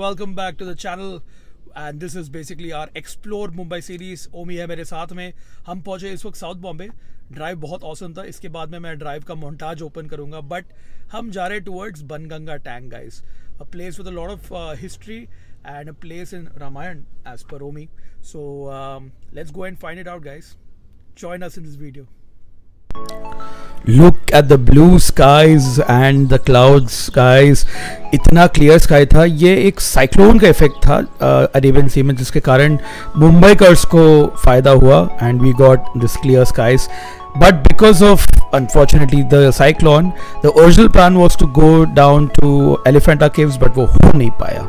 welcome back to the channel and this is basically our Explore Mumbai series. ओमी है मेरे साथ में. हम पहुंचे इस वक्त साउथ बॉम्बे. ड्राइव बहुत awesome था. इसके बाद में मैं ड्राइव का मोन्टाज ओपन करूंगा, बट हम जा रहे towards Banganga tank guys, a place with a lot of history and a place in Ramayan as per Omi. So let's go and find it out guys. Join us in this video. Look at the blue skies and the clouds guys. इतना clear sky था. ये एक cyclone का effect था Arabian सी में, जिसके कारण मुंबई कर्स को फ़ायदा हुआ and we got this clear skies. But because of unfortunately the cyclone, the original plan was to go down to Elephanta caves, but वो हो नहीं पाया.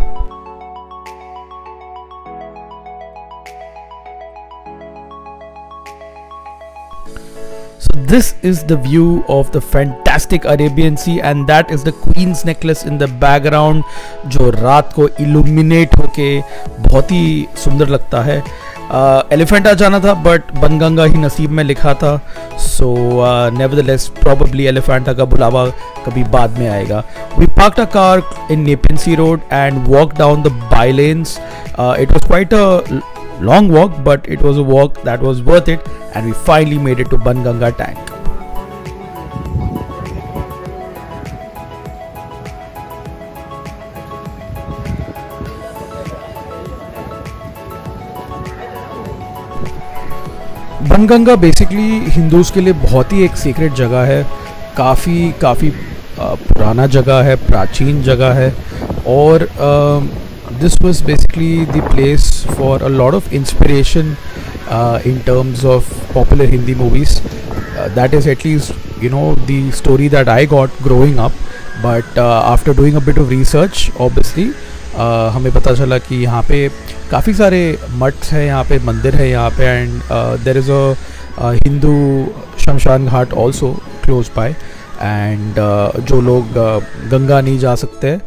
This is the view of the fantastic Arabian Sea, and that is the Queen's Necklace in the background, जो रात को illuminate होके बहुत ही सुंदर लगता है. Elephanta जाना था but बनगंगा ही नसीब में लिखा था, so nevertheless probably Elephanta का बुलावा कभी बाद में आएगा. We parked a car in Nepinsey Road and walked down the bylanes. It was quite a long walk, but it was a walk that was worth it, and we finally made it to Banganga tank. Banganga basically Hindus के लिए बहुत ही एक sacred जगह है. काफ़ी पुराना जगह है, प्राचीन जगह है, और this was basically the place for a lot of inspiration in terms of popular Hindi movies. That is at least, you know, the story that I got growing up. But after doing a bit of research, obviously, हमें पता चला कि यहाँ पे काफ़ी सारे मठ्स हैं, यहाँ पे मंदिर है यहाँ पे, and there is a Hindu शमशान घाट also close by, and जो लोग गंगा नहीं जा सकते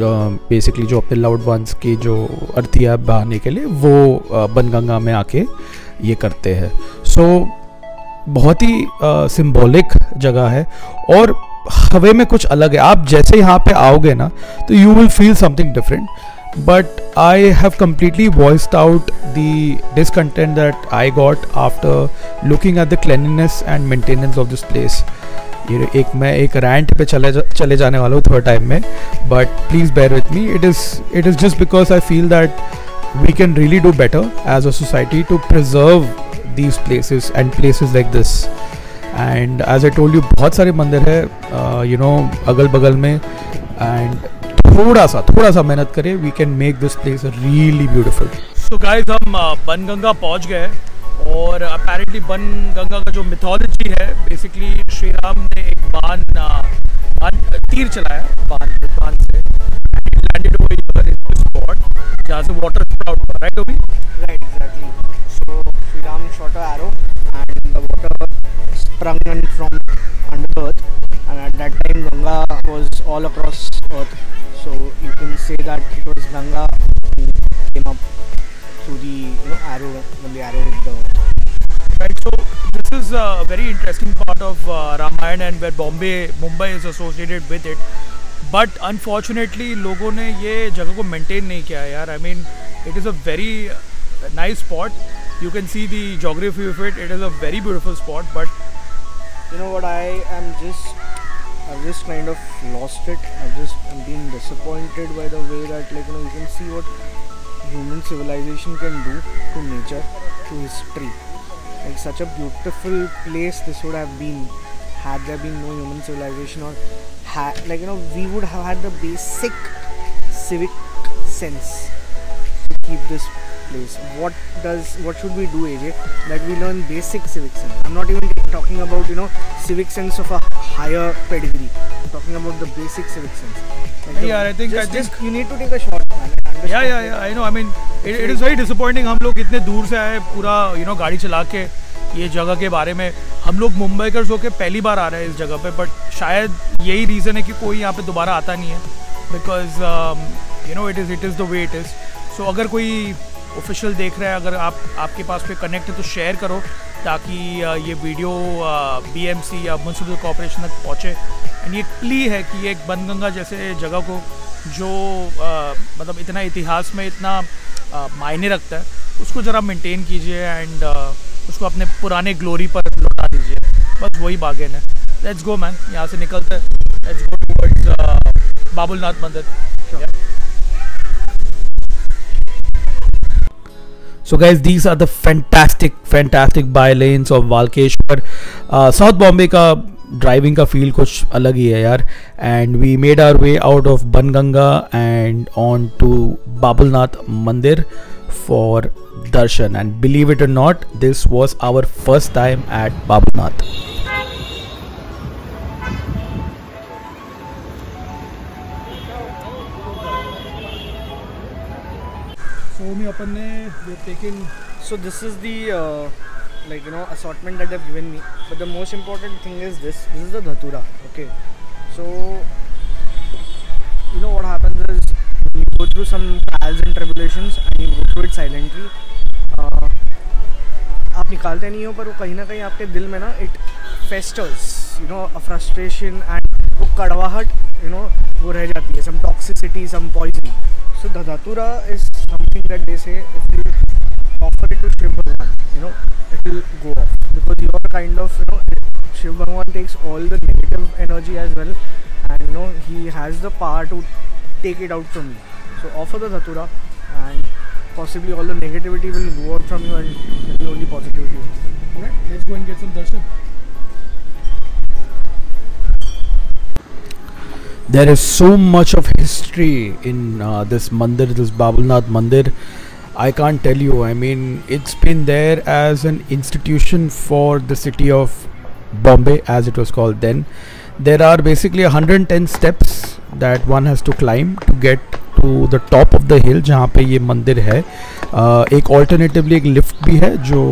बेसिकली जो अपने लाउड वंस की जो अर्थिया बहाने के लिए वो बनगंगा में आके ये करते हैं. सो बहुत ही सिंबॉलिक जगह है और हवे में कुछ अलग है. आप जैसे यहाँ पे आओगे ना तो you will feel something different, but I have completely voiced out the discontent that I got after looking at the cleanliness and maintenance of this place. ये मैं एक रैंट पे चले जाने वाला हूँ थोड़ा टाइम में, but please bear with me. It is just because I feel that we can really do better as a society to preserve these places and places like this. And as I told you बहुत सारे मंदिर है you no अगल बगल में, and थोड़ा सा मेहनत करें we can make this place really beautiful. So guys हम बनगंगा पहुँच गए, और अपेरेंटली बनगंगा का जो मिथोलॉजी है बेसिकली श्री राम ने एक तीर चलाया बाण से, landed over in this spot जहाँ से वाटर स्प्राउट हुआ. Right Obi? Right, exactly. So Shri Ram shot a arrow and the water sprung from under earth, and at that time Ganga was all across earth, so you can say that it was Ganga who came up through the, you know, arrow, when the arrow hit the earth. Right, so this is a very interesting part of Ramayana and where Mumbai is associated with it, but unfortunately लोगों ने ये जगह को maintain नहीं किया यार. I mean it is a very nice spot, you can see the geography of it, it is a very beautiful spot, but you know what, I've just kind of lost it. I'm being disappointed by the way that, like, you know, you can see what human civilization can do to nature, to history. Like such a beautiful place this would have been had there been no human civilization, or like, you know, we would have had the basic civic sense to keep this place. What should we do, AJ, that we learn basic civic sense? I'm not even talking about, you know, civic sense of a higher pedigree. I'm talking about the basic civic sense. Like yeah, I think you need to take a shot, man. Yeah, I know. I mean, it is very disappointing. हम लोग इतने दूर से आए, पूरा you know गाड़ी चला के ये जगह के बारे में. हम लोग मुंबईकर्स होके पहली बार आ रहे हैं इस जगह पे, बट शायद यही रीज़न है कि कोई यहाँ पे दोबारा आता नहीं है, because you know it is the way it is. So अगर कोई ऑफिशियल देख रहा है, अगर आपके पास पे कनेक्ट है तो शेयर करो, ताकि ये वीडियो BMC या म्यूनसिपल कॉर्पोरेशन तक पहुँचे. एंड ये प्ली है कि एक बनगंगा जैसे जगह को जो मतलब इतना इतिहास में इतना मायने रखता है, उसको ज़रा मेंटेन कीजिए एंड उसको अपने पुराने ग्लोरी पर लौटा दीजिए। बस वही बागेन है। लेट्स गो मैन, यहाँ से निकलते हैं, लेट्स गो टूवर्ड्स बाबुलनाथ मंदिर। So guys, these are the fantastic by lanes of Valkeshwar. South Bombay का driving का feel कुछ अलग ही है यार. And we made our way out of Banganga and on to Babulnath Mandir for darshan. And believe it or not, this was our first time at Babulnath. We've taken, so this is the like you know assortment that they've given me, but the most important thing is this is the Datura. Okay, so you know what happens is you go through some trials and tribulations and you go through it silently. आप निकालते नहीं हो पर वो कहीं ना कहीं आपके दिल में ना it festers, you know, a frustration and वो कड़वाहट, you know, वो रह जाती है, some toxicity, some poison. So the Datura is something that they say if you offer it to Shiv Bhagavan, you know, it will go off, because you are kind of, you know, Shiv Bhagavan takes all the negative energy as well, and you know he has the power to take it out from you. So offer the Datura and possibly all the negativity will go out from you and there will only positivity. Alright, let's go and get some darshan. There is so much of history in this mandir, this Babulnath Mandir. I can't tell you. I mean, it's been there as an institution for the city of Bombay, as it was called then. There are basically 110 steps that one has to climb to get to the top of the hill जहाँ पे ये मंदिर है. एक alternatively एक lift भी है जो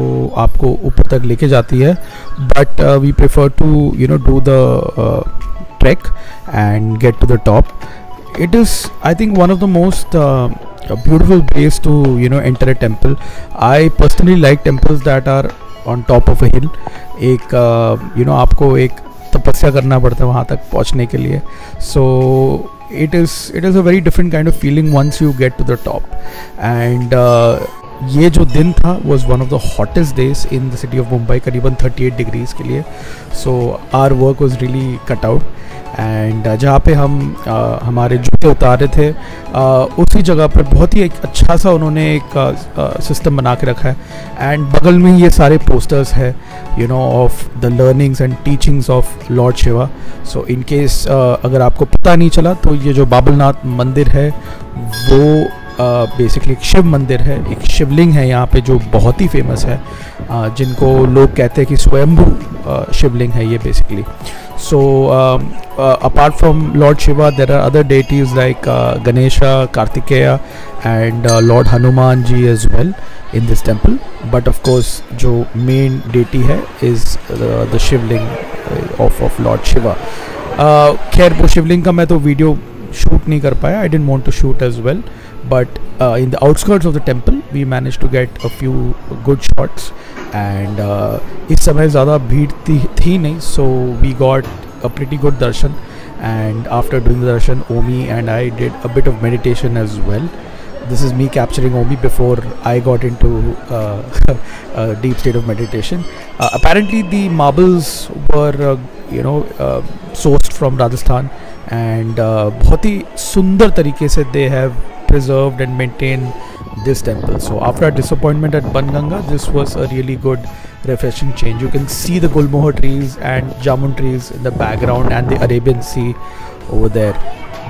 आपको ऊपर तक लेके जाती है. But we prefer to, you know, do the trek and get to the top. It is, I think, one of the most beautiful ways to, you know, enter a temple. I personally like temples that are on top of a hill. एक you know आपको एक तपस्या करना पड़ता है वहाँ तक पहुँचने के लिए. So it is a very different kind of feeling once you get to the top. And ये जो दिन था was one of the hottest days in the city of Mumbai, करीबन 38 degrees के लिए. So our work was really cut out. And जहाँ पे हम हमारे जूते उतारे थे उसी जगह पर बहुत ही एक अच्छा सा उन्होंने एक सिस्टम बना के रखा है. एंड बगल में ये सारे पोस्टर्स है, you know, of the learnings and teachings of lord Shiva. So in case अगर आपको पता नहीं चला तो ये जो बाबुलनाथ मंदिर है वो बेसिकली एक शिव मंदिर है, एक शिवलिंग है यहाँ पे जो बहुत ही फेमस है, जिनको लोग कहते हैं कि स्वयंभू शिवलिंग है ये basically. So apart from lord Shiva there are other deities like Ganesha, Kartikeya and lord Hanuman ji as well in this temple. But of course जो मेन डेटी है is the Shivling of lord Shiva. खैर वो शिवलिंग का मैं तो वीडियो शूट नहीं कर पाया. I didn't want to shoot as well, but in the outskirts of the temple we managed to get a few good shots. And इस समय ज़्यादा भीड़ थी नहीं, so we got a pretty good darshan. And after doing the darshan, Omi and I did a bit of meditation as well. This is me capturing Omi before I got into a deep state of meditation. Apparently the marbles were you know sourced from Rajasthan, and बहुत ही सुंदर तरीके से they have preserved and maintained this temple. So after a disappointment at Banganga, this was a really good refreshing change. You can see the Gulmohar trees and Jamun trees in the background and the Arabian sea over there.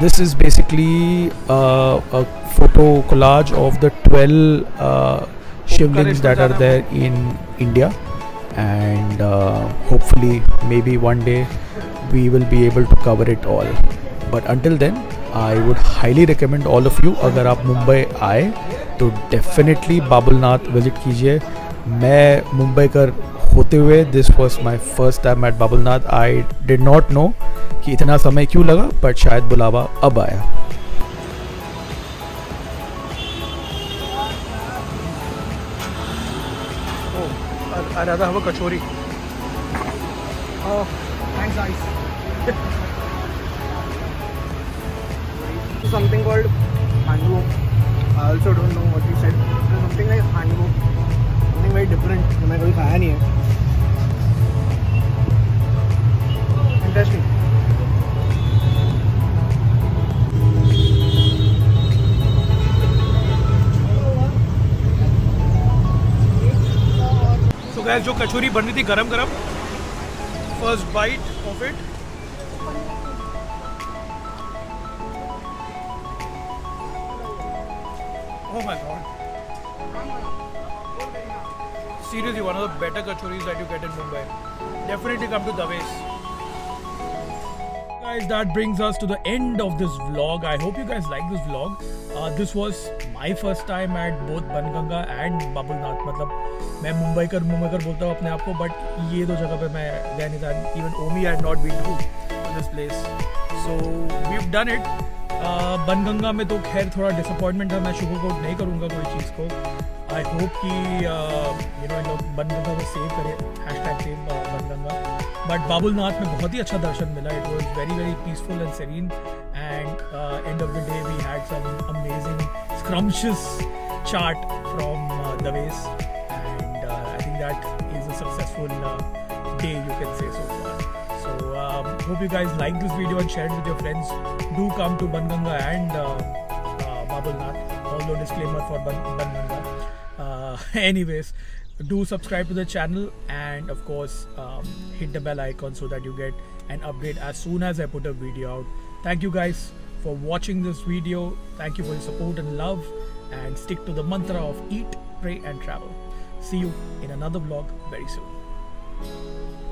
This is basically a photo collage of the 12 shivlings that are there in India, and hopefully maybe one day we will be able to cover it all. But until then, I would highly recommend all of you, अगर आप मुंबई आए तो definitely Babulnath visit कीजिए. मैं मुंबई कर होते हुए this was my first time at Babulnath. I did not know कि इतना समय क्यों लगा, बट शायद बुलावा अब आया. I rather have a kachori. Oh, thanks guys. to something called handbok. I also don't know what you said. There's something like handbok, something very different. I haven't eaten it. Interesting. So guys, जो कचौरी बन रही थी गरम-गरम, first bite of it. Oh my god. Seriously, one of the better kachoris that you get in Mumbai. Definitely come to Daves. Guys, that brings us to the end of this vlog. I hope you guys like this vlog. This was my first time at both Banganga and Babulnath. मतलब मैं मुंबई कर बोलता हूँ अपने आप को, but ये दो जगह पे मैं गया नहीं था. Even Omi had not been to this place. So we've done it. Banganga में तो खैर थोड़ा डिसअपॉइंटमेंट है, मैं शुगर कोट नहीं करूँगा कोई चीज़ को. आई होप कि यू नो लोग बनगंगा को सेव करें, #सेव बनगंगा. बट बाबुलनाथ में बहुत ही अच्छा दर्शन मिला. It was very very peaceful and serene and end of the day we had some amazing scrumptious chaat from दवेस and I think that is a successful day you can say so far. So hope you guys like this video and share it with your friends. Do come to Banganga and Babulnath. Although disclaimer for Banganga. Anyways, do subscribe to the channel and of course hit the bell icon so that you get an update as soon as I put a video out. Thank you guys for watching this video. Thank you for your support and love. And stick to the mantra of eat, pray and travel. See you in another vlog very soon.